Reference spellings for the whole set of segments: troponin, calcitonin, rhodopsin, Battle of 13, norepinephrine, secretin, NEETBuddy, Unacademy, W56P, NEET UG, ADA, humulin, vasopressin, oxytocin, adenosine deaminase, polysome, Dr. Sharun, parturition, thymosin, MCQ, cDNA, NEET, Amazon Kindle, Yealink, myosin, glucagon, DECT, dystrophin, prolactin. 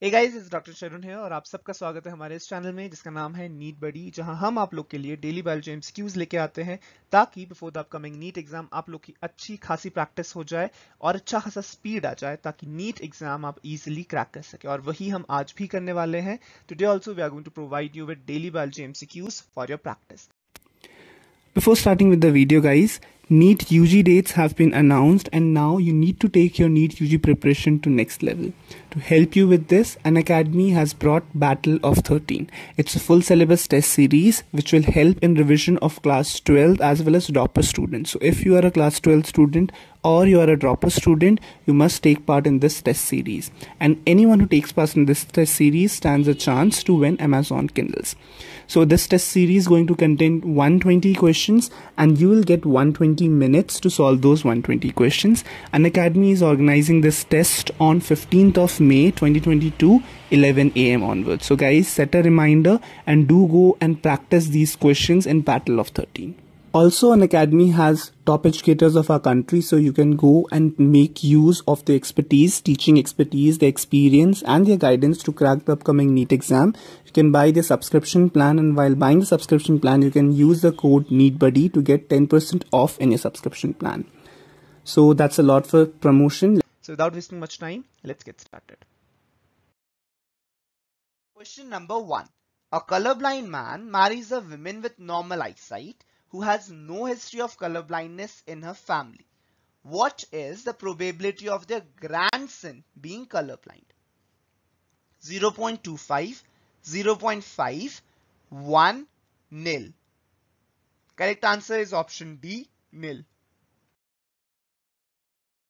Hey guys, it's Dr. Sharun here और आप सबका स्वागत है हमारे इस चैनल में जिसका नाम है नीट बडी, जहां हम आप लोग के लिए डेली बायोलॉजी एमसीक्यूज लेके आते हैं ताकि before the upcoming NEET exam आप लोग की अच्छी खासी प्रैक्टिस हो जाए और अच्छा खासा स्पीड आ जाए ताकि नीट एग्जाम आप इजिली क्रैक कर सके और वही हम आज भी करने वाले हैं. Today also we are going to provide you with daily biology MCQs for your practice. Before starting with the video guys, NEET UG dates have been announced and now you need to take your NEET UG preparation to next level. To help you with this, Unacademy has brought Battle of 13. It's a full syllabus test series which will help in revision of class 12 as well as dropper students. So if you are a class 12 student or you are a dropper student, you must take part in this test series. And anyone who takes part in this test series stands a chance to win Amazon Kindles. So this test series is going to contain 120 questions and you will get 120 minutes to solve those 120 questions. Unacademy is organizing this test on 15th of May 2022, 11 AM onwards. So guys, set a reminder and do go and practice these questions in Battle of 13. Also, Unacademy has top educators of our country, so you can go and make use of their expertise, teaching expertise, their experience and their guidance to crack the upcoming NEET exam. You can buy the subscription plan, and while buying the subscription plan, you can use the code NEETBuddy to get 10% off in your subscription plan. So that's a lot for promotion. So without wasting much time, let's get started. Question number 1. A colorblind man marries a woman with normal eyesight who has no history of colorblindness in her family. What is the probability of their grandson being colorblind? 0.25, 0.5, 1, nil. Correct answer is option B, nil.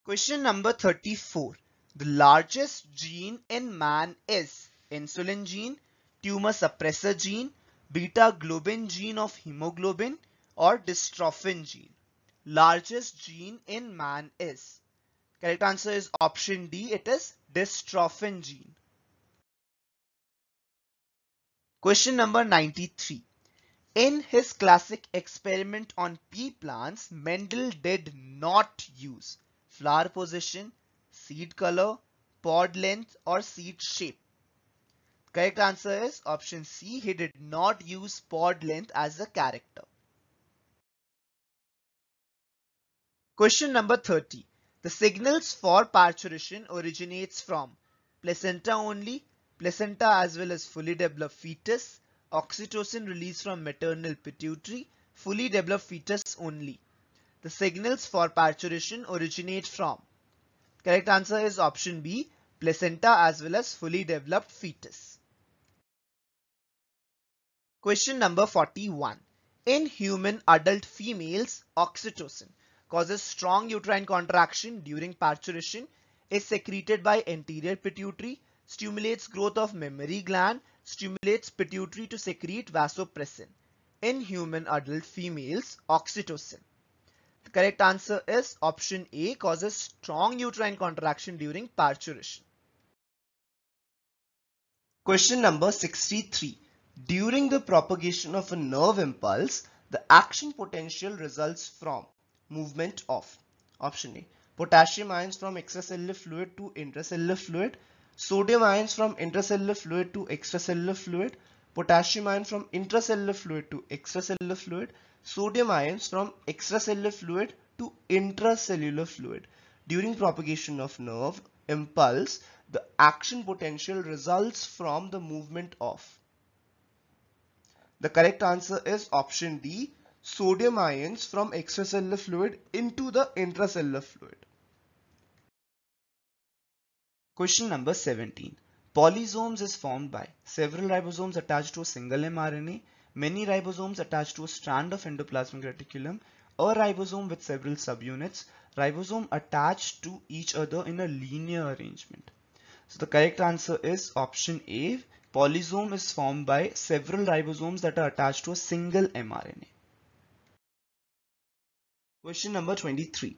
Question number 34. The largest gene in man is insulin gene, tumor suppressor gene, beta globin gene of hemoglobin, or dystrophin gene. Largest gene in man is. Correct answer is option D. It is dystrophin gene. Question number 93. In his classic experiment on pea plants, Mendel did not use flower position, seed color, pod length or seed shape. Correct answer is option C. He did not use pod length as a character. Question number 30. The signals for parturition originates from placenta only, placenta as well as fully developed fetus, oxytocin released from maternal pituitary, fully developed fetus only. The signals for parturition originate from. Correct answer is option B, placenta as well as fully developed fetus. Question number 41. In human adult females, oxytocin causes strong uterine contraction during parturition, is secreted by anterior pituitary, stimulates growth of mammary gland, stimulates pituitary to secrete vasopressin. In human adult females, oxytocin. The correct answer is option A, causes strong uterine contraction during parturition. Question number 63. During the propagation of a nerve impulse, the action potential results from movement of. Option A. Potassium ions from extracellular fluid to intracellular fluid. Sodium ions from intracellular fluid to extracellular fluid. Potassium ions from intracellular fluid to extracellular fluid. Sodium ions from extracellular fluid to intracellular fluid. During propagation of nerve impulse, the action potential results from the movement of. The correct answer is option D. Sodium ions from extracellular fluid into the intracellular fluid. Question number 17. Polysomes is formed by several ribosomes attached to a single mRNA, many ribosomes attached to a strand of endoplasmic reticulum, a ribosome with several subunits, ribosome attached to each other in a linear arrangement. So the correct answer is option A. Polysome is formed by several ribosomes that are attached to a single mRNA. Question number 23.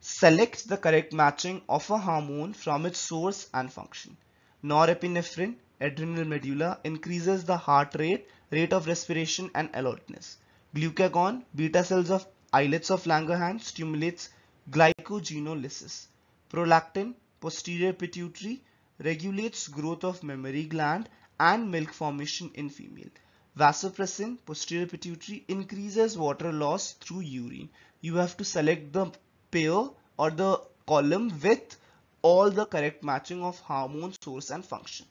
Select the correct matching of a hormone from its source and function. Norepinephrine, adrenal medulla, increases the heart rate, rate of respiration and alertness. Glucagon, beta cells of islets of Langerhans, stimulates glycogenolysis. Prolactin, posterior pituitary, regulates growth of mammary gland and milk formation in female. Vasopressin, posterior pituitary, increases water loss through urine. You have to select the pair or the column with all the correct matching of hormone source and function.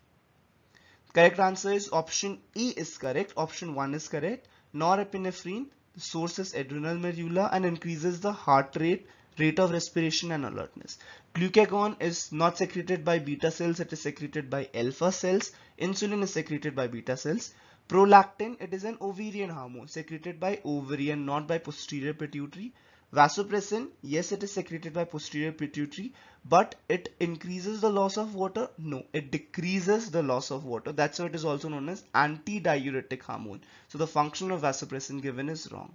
Correct answer is option E is correct. Option 1 is correct. Norepinephrine, the source is adrenal medulla and increases the heart rate, rate of respiration and alertness. Glucagon is not secreted by beta cells, it is secreted by alpha cells. Insulin is secreted by beta cells. Prolactin, it is an ovarian hormone secreted by ovarian, not by posterior pituitary. Vasopressin, yes, it is secreted by posterior pituitary, but it increases the loss of water. No, it decreases the loss of water. That's why it is also known as antidiuretic hormone. So the function of vasopressin given is wrong.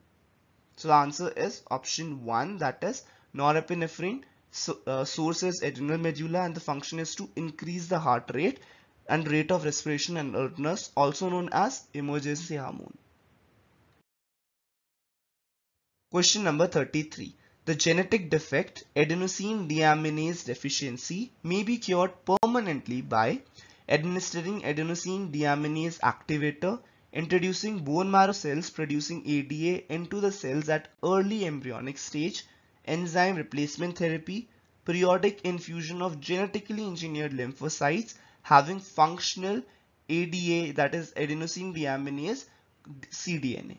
So the answer is option 1, that is norepinephrine, source is adrenal medulla and the function is to increase the heart rate and rate of respiration and alertness, also known as emergency hormone. Question number 33. The genetic defect adenosine deaminase deficiency may be cured permanently by administering adenosine deaminase activator, introducing bone marrow cells producing ADA into the cells at early embryonic stage, enzyme replacement therapy, periodic infusion of genetically engineered lymphocytes having functional ADA, that is adenosine deaminase cDNA.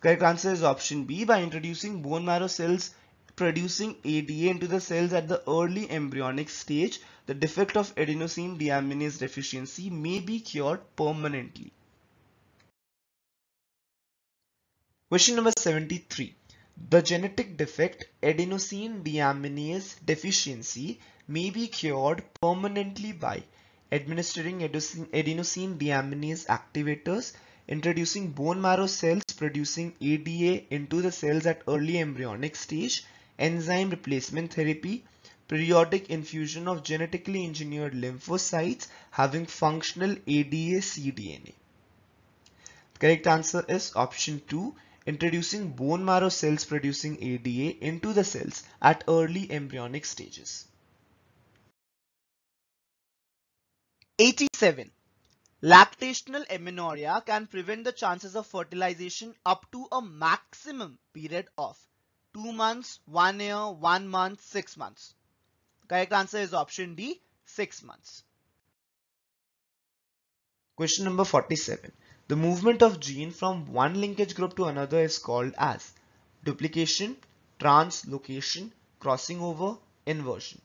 Correct answer is option B, by introducing bone marrow cells producing ADA into the cells at the early embryonic stage, the defect of adenosine deaminase deficiency may be cured permanently. Question number 73. The genetic defect adenosine deaminase deficiency may be cured permanently by administering adenosine deaminase activators, introducing bone marrow cells producing ADA into the cells at early embryonic stage, enzyme replacement therapy, periodic infusion of genetically engineered lymphocytes having functional ADA cDNA. The correct answer is option 2, introducing bone marrow cells producing ADA into the cells at early embryonic stages. 87. Lactational amenorrhea can prevent the chances of fertilization up to a maximum period of 2 months, 1 year, 1 month, 6 months. Correct answer is option D, 6 months. Question number 47. The movement of gene from one linkage group to another is called as duplication, translocation, crossing over, inversion.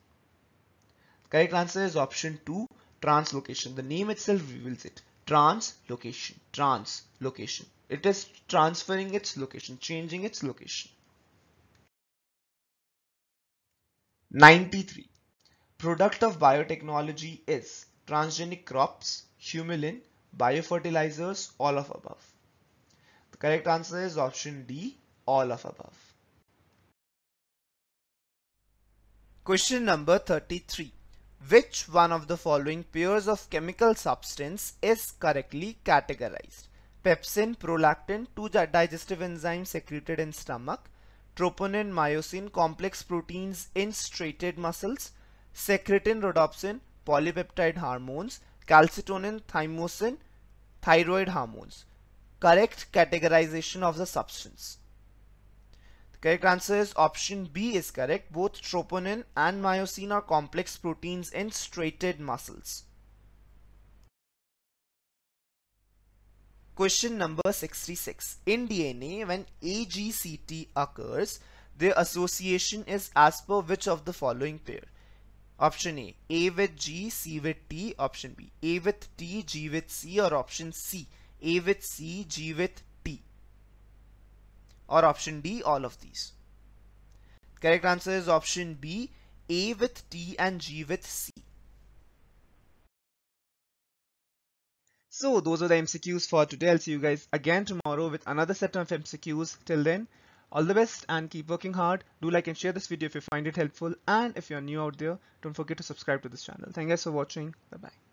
Correct answer is option 2. Translocation. The name itself reveals it. Translocation. Translocation. It is transferring its location, changing its location. 93. Product of biotechnology is transgenic crops, humulin, biofertilizers, all of above. The correct answer is option D, all of above. Question number 33. Which one of the following pairs of chemical substance is correctly categorized? Pepsin, prolactin, two digestive enzymes secreted in stomach, troponin, myosin, complex proteins in striated muscles, secretin, rhodopsin, polypeptide hormones, calcitonin, thymosin, thyroid hormones. Correct categorization of the substance. Correct answer is option B is correct. Both troponin and myosin are complex proteins in striated muscles. Question number 66. In DNA, when AGCT occurs, their association is as per which of the following pair? Option A, A with G, C with T. Option B, A with T, G with C. Or option C, A with C, G with T. Or option D, all of these. Correct answer is option B, A with T and G with C. So those are the MCQs for today. I'll see you guys again tomorrow with another set of MCQs. Till then, all the best and keep working hard. Do like and share this video if you find it helpful. And if you're new out there, don't forget to subscribe to this channel. Thank you guys for watching. Bye-bye.